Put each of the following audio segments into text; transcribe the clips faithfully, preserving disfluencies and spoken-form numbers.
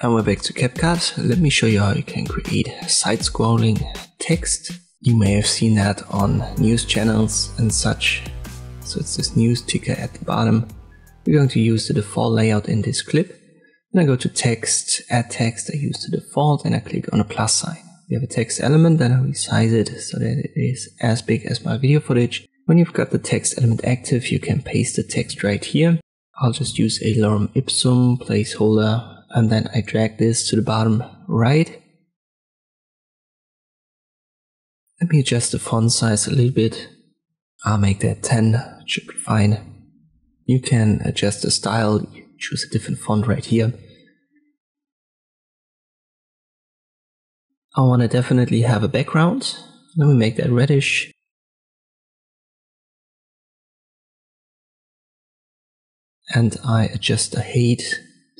And we're back to CapCut. Let me show you how you can create side-scrolling text. You may have seen that on news channels and such. So it's this news ticker at the bottom. We're going to use the default layout in this clip. Then I go to text, add text, I use the default and I click on a plus sign. We have a text element, then I resize it so that it is as big as my video footage. When you've got the text element active, you can paste the text right here. I'll just use a lorem ipsum placeholder. And then I drag this to the bottom right. Let me adjust the font size a little bit. I'll make that ten, it should be fine. You can adjust the style, you choose a different font right here. I want to definitely have a background. Let me make that reddish. And I adjust the height.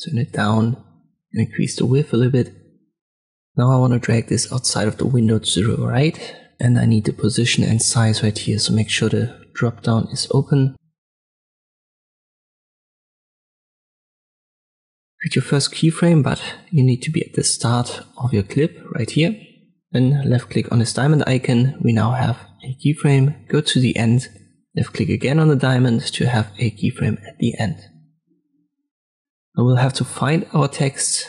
Turn it down and increase the width a little bit. Now I want to drag this outside of the window to the right, and I need the position and size right here, so make sure the drop down is open. Create your first keyframe, but you need to be at the start of your clip right here. Then left click on this diamond icon, we now have a keyframe. Go to the end, left click again on the diamond to have a keyframe at the end. And we'll have to find our text.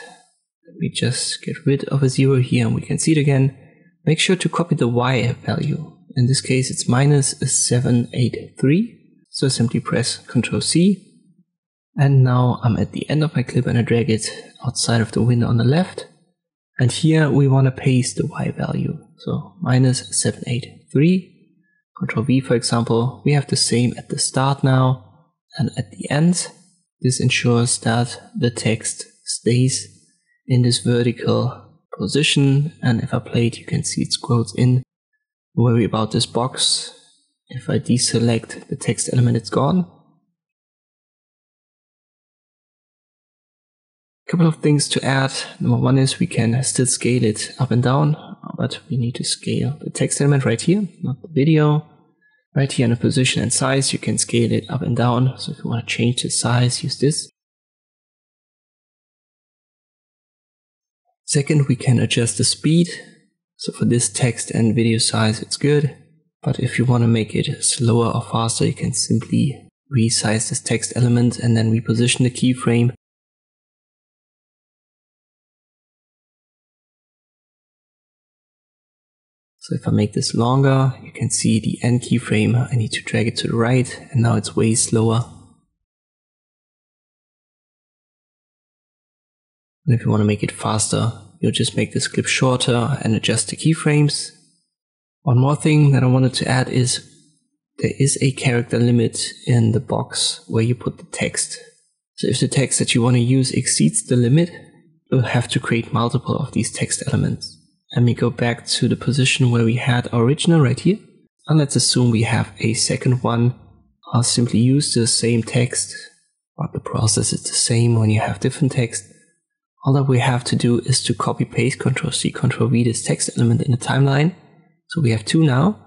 We just get rid of a zero here and we can see it again. Make sure to copy the Y value. In this case it's minus seven eight three. So simply press control C. And now I'm at the end of my clip and I drag it outside of the window on the left. And here we want to paste the Y value. So minus seven eight three. control V for example. We have the same at the start now and at the end. This ensures that the text stays in this vertical position, and if I play it you can see it scrolls in. Don't worry about this box. If I deselect the text element it's gone. A couple of things to add. Number one is we can still scale it up and down, but we need to scale the text element right here, not the video. Right here in the position and size, you can scale it up and down. So if you want to change the size, use this. Second, we can adjust the speed. So for this text and video size, it's good. But if you want to make it slower or faster, you can simply resize this text element and then reposition the keyframe. So if I make this longer, you can see the end keyframe, I need to drag it to the right, and now it's way slower. And if you want to make it faster, you'll just make this clip shorter and adjust the keyframes. One more thing that I wanted to add is, there is a character limit in the box where you put the text. So if the text that you want to use exceeds the limit, you'll have to create multiple of these text elements. Let me go back to the position where we had our original right here. And let's assume we have a second one. I'll simply use the same text, but the process is the same when you have different text. All that we have to do is to copy paste control C, control V this text element in the timeline. So we have two now.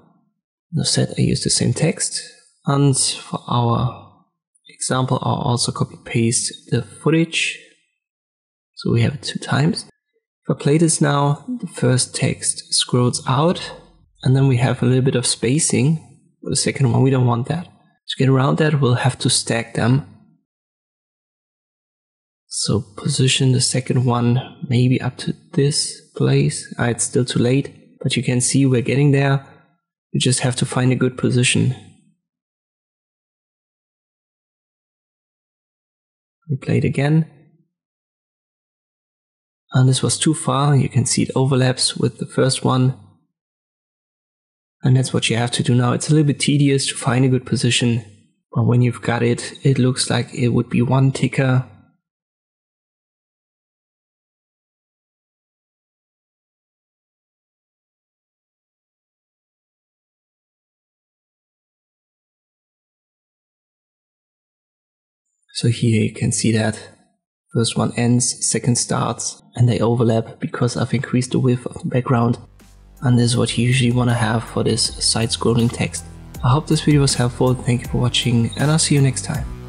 Now set I use the same text. And for our example, I'll also copy paste the footage. So we have it two times. If I play this now, the first text scrolls out and then we have a little bit of spacing for the second one. We don't want that. To get around that, we'll have to stack them. So position the second one maybe up to this place. Ah, it's still too late, but you can see we're getting there. You just have to find a good position. We play it again. And this was too far, you can see it overlaps with the first one. And that's what you have to do now. It's a little bit tedious to find a good position, but when you've got it, it looks like it would be one ticker. So here you can see that. First one ends, second starts, and they overlap because I've increased the width of the background, and this is what you usually want to have for this side-scrolling text. I hope this video was helpful, thank you for watching, and I'll see you next time.